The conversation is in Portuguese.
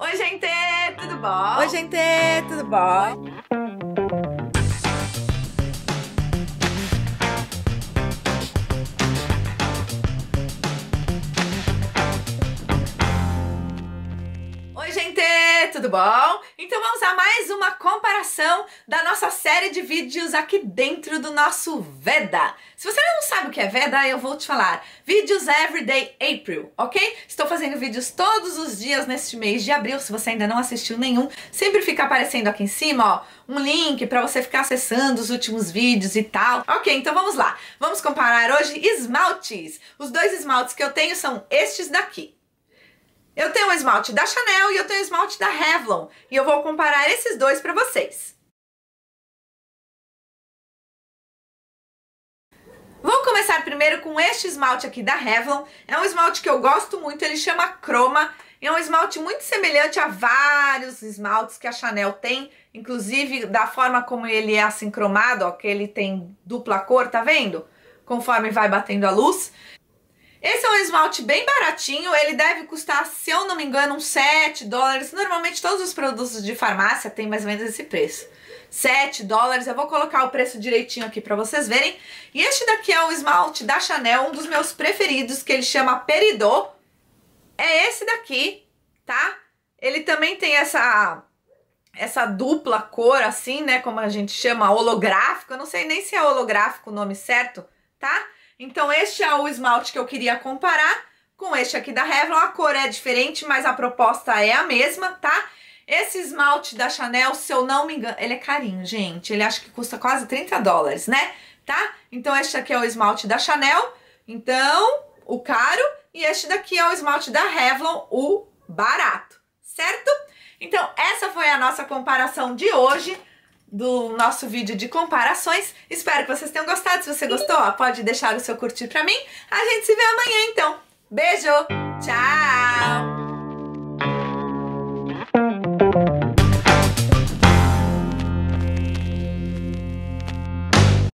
Oi, gente! Tudo bom? Oi, gente! Tudo bom? Oi, gente! Tudo bom? Então vamos a mais uma comparação da nossa série de vídeos aqui dentro do nosso VEDA. Se você não sabe o que é VEDA, eu vou te falar. Vídeos Everyday April, ok? Estou fazendo vídeos todos os dias neste mês de abril. Se você ainda não assistiu nenhum, sempre fica aparecendo aqui em cima, ó, um link para você ficar acessando os últimos vídeos e tal. Ok, então vamos lá. Vamos comparar hoje esmaltes. Os dois esmaltes que eu tenho são estes daqui. Eu tenho um esmalte da Chanel e eu tenho um esmalte da Revlon. E eu vou comparar esses dois para vocês. Vou começar primeiro com este esmalte aqui da Revlon. É um esmalte que eu gosto muito, ele chama Chroma. É um esmalte muito semelhante a vários esmaltes que a Chanel tem. Inclusive, da forma como ele é assim cromado, ó, que ele tem dupla cor, tá vendo? Conforme vai batendo a luz. Esse é um esmalte bem baratinho, ele deve custar, se eu não me engano, uns 7 dólares. Normalmente todos os produtos de farmácia tem mais ou menos esse preço. 7 dólares, eu vou colocar o preço direitinho aqui pra vocês verem. E este daqui é o esmalte da Chanel, um dos meus preferidos, que ele chama Peridot. É esse daqui, tá? Ele também tem essa dupla cor assim, né, como a gente chama, holográfico. Eu não sei nem se é holográfico o nome certo, tá? Então este é o esmalte que eu queria comparar com este aqui da Revlon. A cor é diferente, mas a proposta é a mesma, tá? Esse esmalte da Chanel, se eu não me engano, ele é carinho, gente. Ele acho que custa quase 30 dólares, né? Tá? Então este aqui é o esmalte da Chanel, então o caro. E este daqui é o esmalte da Revlon, o barato, certo? Então essa foi a nossa comparação de hoje, do nosso vídeo de comparações. Espero que vocês tenham gostado. Se você gostou, ó, pode deixar o seu curtir pra mim. A gente se vê amanhã, então. Beijo! Tchau!